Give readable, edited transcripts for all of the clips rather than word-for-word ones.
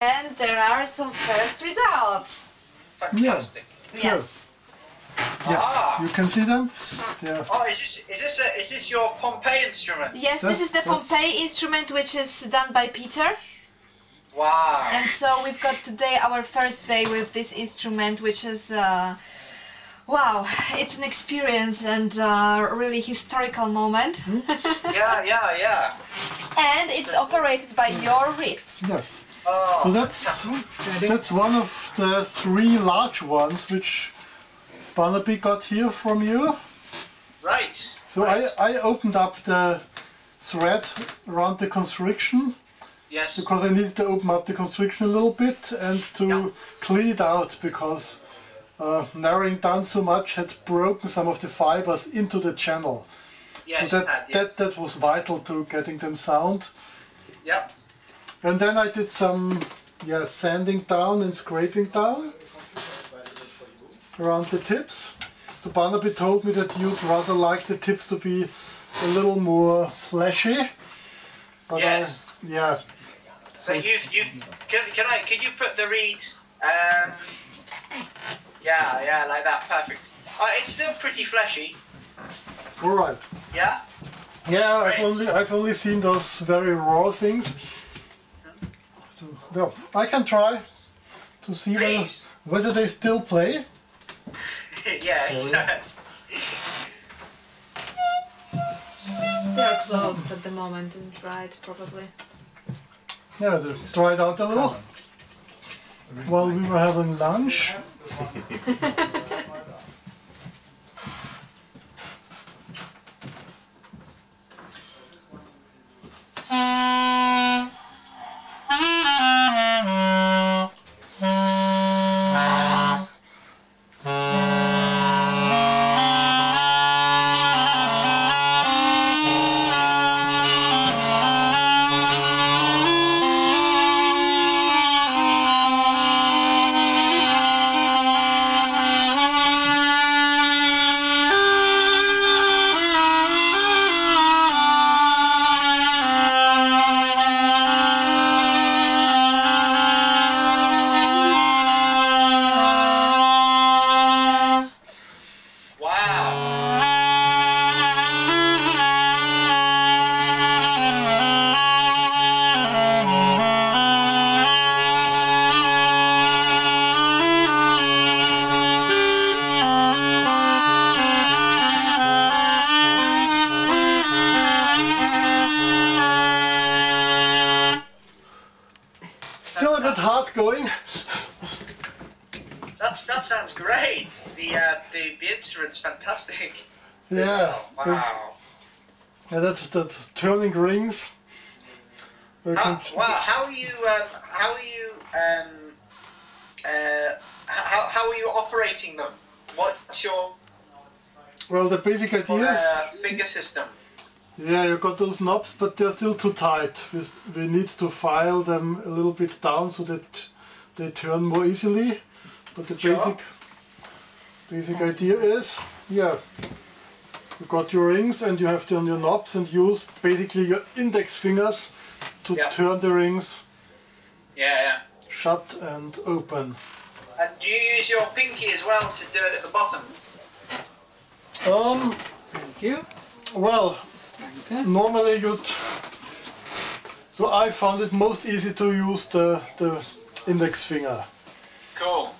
And there are some first results. Fantastic. Yes. Yes. Yes, ah. You can see them. Oh, is this your Pompeii instrument? Yes, this is the Pompeii instrument, which is done by Peter. Wow! And so we've got today our first day with this instrument, which is wow! It's an experience and a really historical moment. Hmm? Yeah, yeah, yeah. And it's operated by your writs. Yes. Oh. So that's one of the three large ones which Barnaby got here from you. Right. So right. I opened up the thread around the constriction. Yes. Because I needed to open up the constriction a little bit and to clean it out, because narrowing down so much had broken some of the fibers into the channel. Yes. So that was vital to getting them sound. Yep. And then I did some sanding down and scraping down around the tips. So Barnaby told me that you'd rather like the tips to be a little more fleshy. But yes. So can you put the reed? Yeah, like that, perfect. It's still pretty fleshy. All right. Yeah. Yeah, great. I've only seen those very raw things. So, well, I can try to see whether they still play. Yeah, they're closed at the moment and dried, probably. Yeah, they dried out a little while we were having lunch. That sounds great. The instrument's fantastic. Yeah. Wow. That's turning rings. How are you operating them? What's your the basic idea is finger system. Yeah, you got those knobs, but they're still too tight. We need to file them a little bit down so that they turn more easily. But the basic idea is, you got your rings and you have to turn your knobs and use basically your index fingers to turn the rings. Yeah. Shut and open. And do you use your pinky as well to do it at the bottom? Thank you. Well, normally you'd. So I found it most easy to use the index finger. Cool.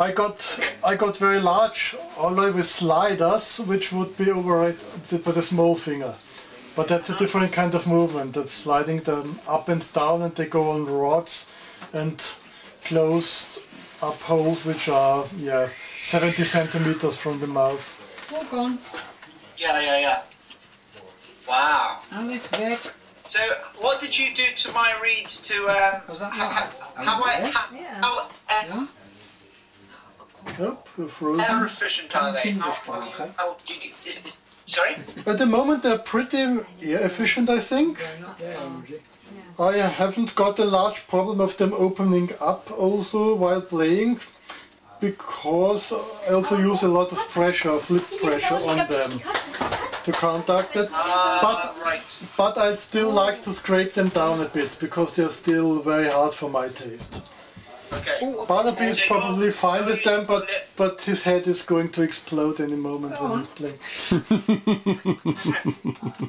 I got very large already with sliders, which would be overrated by the small finger. But that's a different kind of movement. That's sliding them up and down, and they go on rods and close up holes, which are 70 centimeters from the mouth. Walk on. Yeah. Wow. And it's back. So, what did you do to my reeds to how efficient are they? Sorry? At the moment they're pretty efficient, I think. I haven't got a large problem of them opening up also while playing, because I also use a lot of pressure, flip pressure on them. to contact it, but I'd still like to scrape them down a bit because they're still very hard for my taste. Okay. Barnaby is probably fine with them, but his head is going to explode any moment when he's playing.